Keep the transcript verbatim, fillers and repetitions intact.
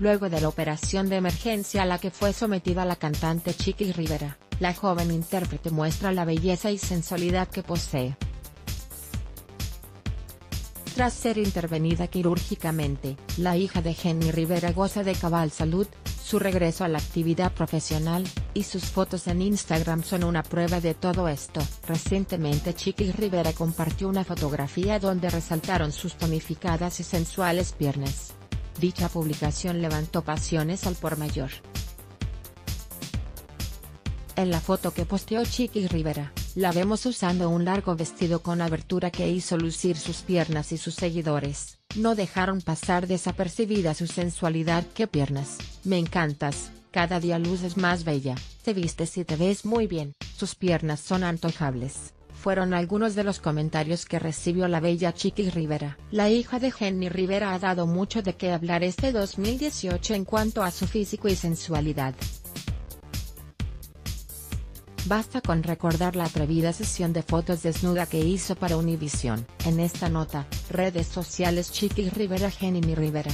Luego de la operación de emergencia a la que fue sometida la cantante Chiquis Rivera, la joven intérprete muestra la belleza y sensualidad que posee. Tras ser intervenida quirúrgicamente, la hija de Jenni Rivera goza de cabal salud. Su regreso a la actividad profesional, y sus fotos en Instagram son una prueba de todo esto. Recientemente Chiquis Rivera compartió una fotografía donde resaltaron sus tonificadas y sensuales piernas. Dicha publicación levantó pasiones al por mayor. En la foto que posteó Chiquis Rivera, la vemos usando un largo vestido con abertura que hizo lucir sus piernas y sus seguidores no dejaron pasar desapercibida su sensualidad. ¡Qué piernas! Me encantas, cada día luces más bella, te vistes y te ves muy bien, tus piernas son antojables, fueron algunos de los comentarios que recibió la bella Chiquis Rivera. La hija de Jenni Rivera ha dado mucho de qué hablar este dos mil dieciocho en cuanto a su físico y sensualidad. Basta con recordar la atrevida sesión de fotos desnuda que hizo para Univision. En esta nota, redes sociales Chiquis Rivera Jenni Rivera.